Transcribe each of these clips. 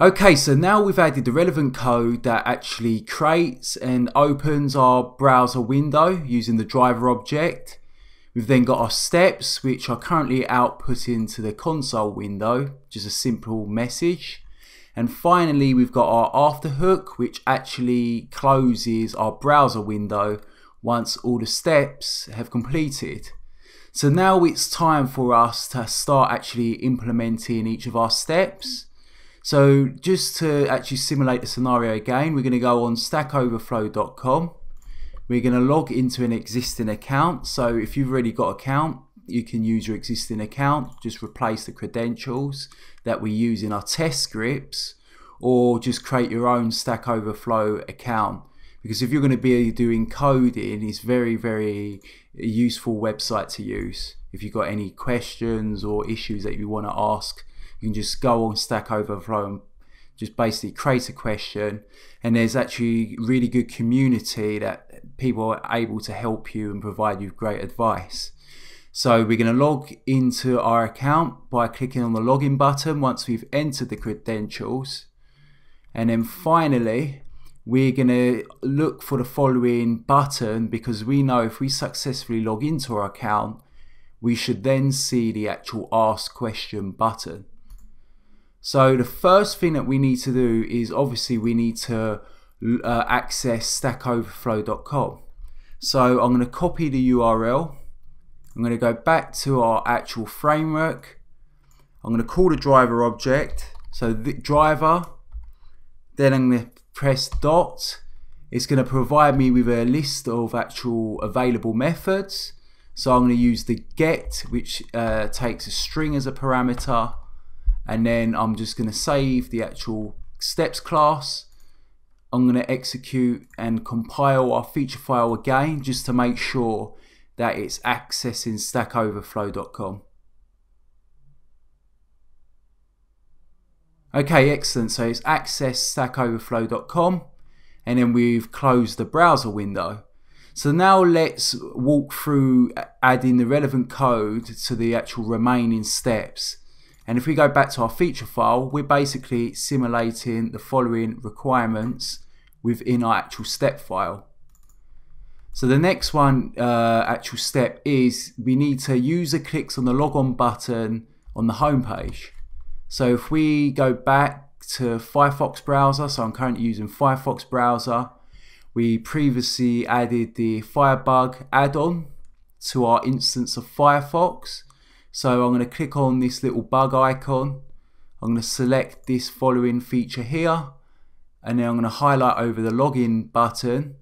Okay, so now we've added the relevant code that actually creates and opens our browser window using the driver object. We've then got our steps, which are currently output into the console window, just a simple message. And finally, we've got our afterhook, which actually closes our browser window once all the steps have completed. So now it's time for us to start actually implementing each of our steps. So just to actually simulate the scenario again, we're going to go on stackoverflow.com. We're going to log into an existing account. So if you've already got an account, you can use your existing account. Just replace the credentials that we use in our test scripts, or just create your own Stack Overflow account. Because if you're going to be doing coding, it's very, very useful website to use. If you've got any questions or issues that you want to ask, you can just go on Stack Overflow and just basically create a question, and there's actually really good community that people are able to help you and provide you great advice. So we're going to log into our account by clicking on the login button once we've entered the credentials, and then finally we're going to look for the following button, because we know if we successfully log into our account, we should then see the actual ask question button. So the first thing that we need to do is obviously we need to access stackoverflow.com. So I'm going to copy the URL. I'm going to go back to our actual framework. I'm going to call the driver object. So the driver, then I'm going to press dot. It's going to provide me with a list of actual available methods. So I'm going to use the get, which takes a string as a parameter. And then I'm just going to save the actual steps class. I'm going to execute and compile our feature file again, just to make sure that it's accessing stackoverflow.com. Okay, excellent. So it's access stackoverflow.com, and then we've closed the browser window. So now let's walk through adding the relevant code to the actual remaining steps. And if we go back to our feature file, we're basically simulating the following requirements within our actual step file. So the next one, actual step, is we need to user clicks on the logon button on the home page. So if we go back to Firefox browser, so I'm currently using Firefox browser, we previously added the Firebug add-on to our instance of Firefox. So I'm going to click on this little bug icon, I'm going to select this following feature here, and then I'm going to highlight over the login button.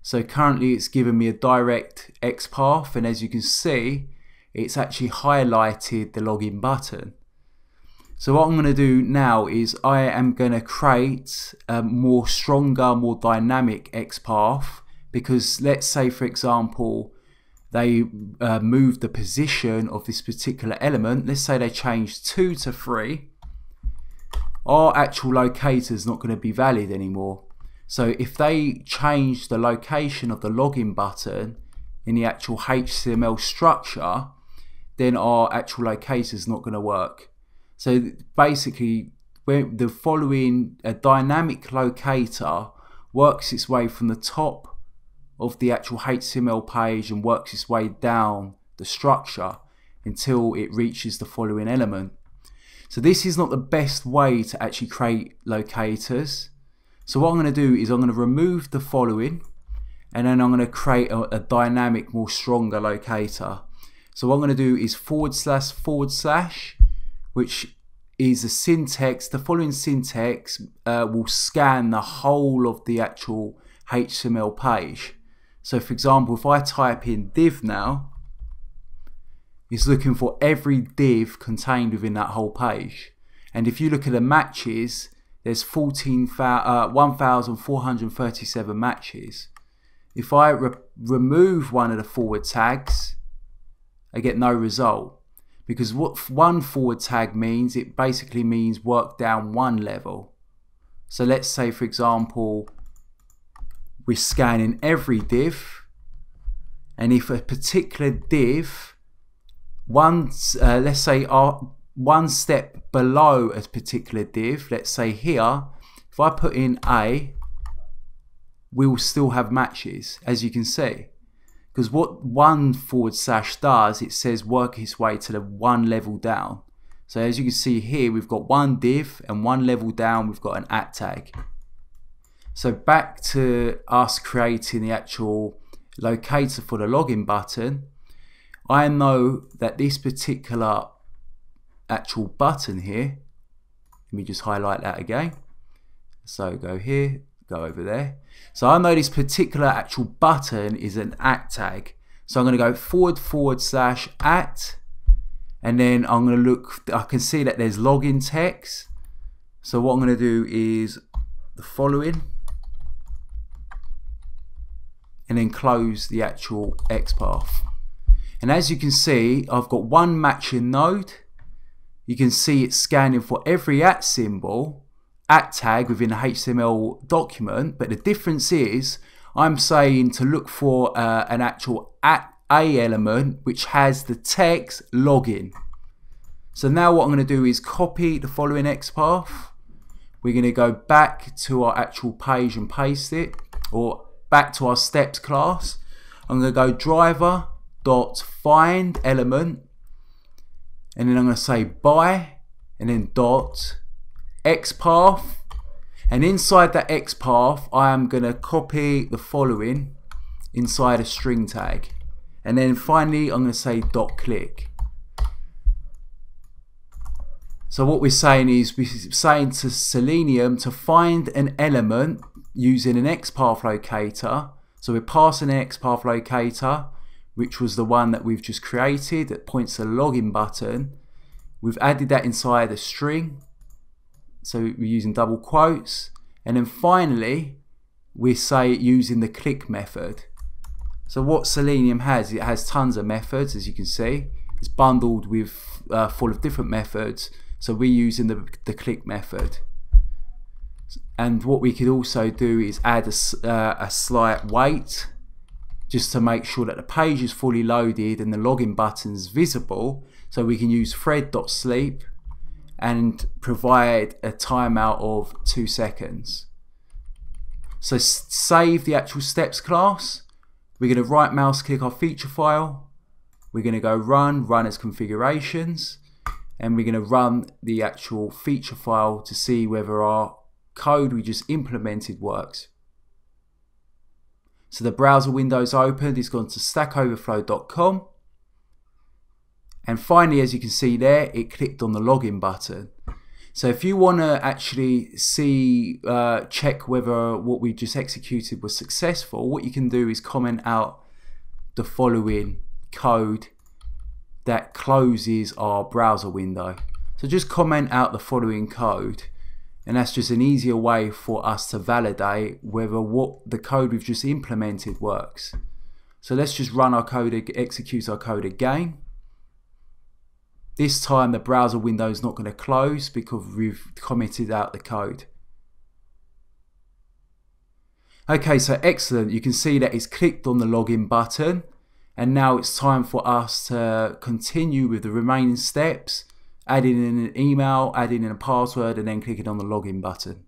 So currently it's given me a direct XPath, and as you can see, it's actually highlighted the login button. So what I'm going to do now is I am going to create a more stronger, more dynamic XPath, because let's say, for example, they moved the position of this particular element. Let's say they changed 2 to 3. Our actual locator is not going to be valid anymore. So if they change the location of the login button in the actual HTML structure, then our actual locator is not going to work. So basically, the following a dynamic locator works its way from the top of the actual HTML page and works its way down the structure until it reaches the following element. So this is not the best way to actually create locators. So what I'm going to do is I'm going to remove the following, and then I'm going to create a dynamic, more stronger locator. So what I'm going to do is forward slash, which is a syntax. The following syntax will scan the whole of the actual HTML page. So for example, if I type in div now, it's looking for every div contained within that whole page. And if you look at the matches, there's 1,437 matches. If I remove one of the forward tags, I get no result. Because what one forward tag means, it basically means work down one level. So let's say, for example, we're scanning every div, and if a particular div, let's say one step below a particular div, let's say here, if I put in A, we will still have matches, as you can see. Because what one / does, it says work its way to the one level down. So as you can see here, we've got one div and one level down, we've got an at tag. So back to us creating the actual locator for the login button, I know that this particular actual button here, let me just highlight that again. So go here, go over there. So I know this particular actual button is an at tag. So I'm going to go / at, and then I'm going to look, I can see that there's login text. So what I'm going to do is the following, and then close the actual XPath. And as you can see, I've got one matching node. You can see it's scanning for every at symbol, at tag within a HTML document, but the difference is I'm saying to look for an actual at a element which has the text login. So now what I'm going to do is copy the following XPath. We're going to go back to our actual page and paste it, or back to our steps class. I'm going to go driver.find element, and then I'm going to say by, and then .xpath, and inside that XPath I am going to copy the following inside a string tag, and then finally I'm going to say .click. So what we're saying is we're saying to Selenium to find an element using an XPath locator. So we're passing an XPath locator, which was the one that we've just created that points to the login button. We've added that inside a string, so we're using double quotes, and then finally we say using the click method. So what Selenium has, it has tons of methods, as you can see. It's bundled with full of different methods, so we're using the click method. And what we could also do is add a slight weight, just to make sure that the page is fully loaded and the login button's visible, so we can use thread.sleep and provide a timeout of 2 seconds. So save the actual steps class. We're going to right mouse click our feature file. We're going to go run as configurations, and we're going to run the actual feature file to see whether our code we just implemented works. So the browser window's opened, it's gone to stackoverflow.com, and finally, as you can see there, it clicked on the login button. So if you want to actually see, check whether what we just executed was successful, what you can do is comment out the following code that closes our browser window. So just comment out the following code, and that's just an easier way for us to validate whether what the code we've just implemented works. So let's just run our code, execute our code again. This time the browser window is not going to close because we've commented out the code. Okay, so excellent. You can see that it's clicked on the login button, and now it's time for us to continue with the remaining steps, adding in an email, adding in a password, and then clicking on the login button.